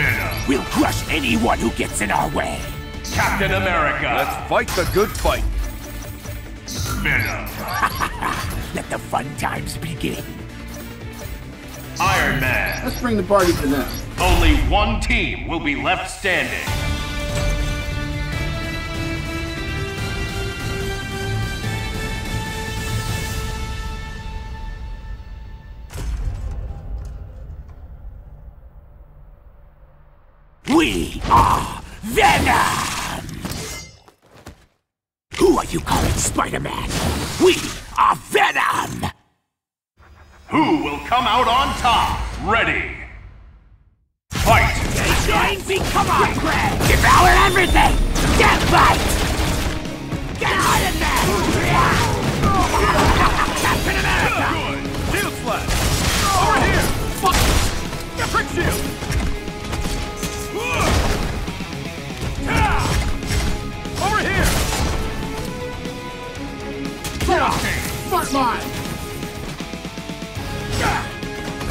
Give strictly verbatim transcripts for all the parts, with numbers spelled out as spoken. manner. We'll crush anyone who gets in our way. Captain America. Let's fight the good fight. Venom. Let the fun times begin. Iron Man. Let's bring the party to them. Only one team will be left standing. We are Venom! Who are you calling Spider-Man? We are Venom! Who will come out on top? Ready! Fight! Join me, come on, Brad! Devour everything! Get fight! Get out of there! Captain America! Good! Shield slash! Over here! Fuck! Get brick shield! Over here! Okay. Smart mine!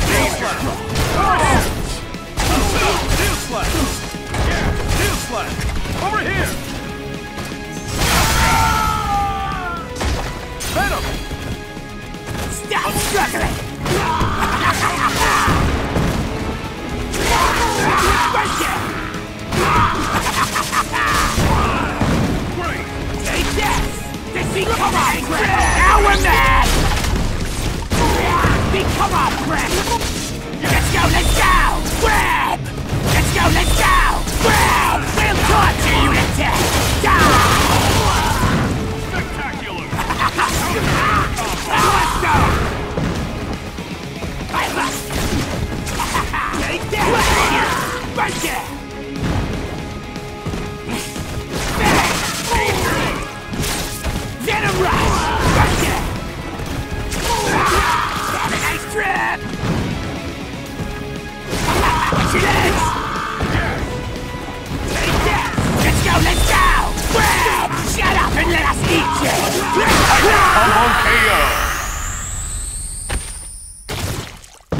Deal slash! Over here! Deal slash! Deal slash! Over here! Venom! Stop struggling! Take this! This become our friend! Our man! Become our friend! Let's go, let's go! Grab! Let's go, let's go! Grab! We'll torture you to death! Die! Spectacular! Power stone! I must! Take this! Right here! Rush! Rush it! Have a nice trip! She lives! Take this! Let's go, let's go! Grab! Shut up and let us eat you! Let's go! Combo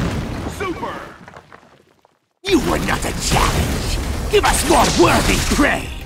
K O! Super! You were not a challenge! Give us more worthy prey!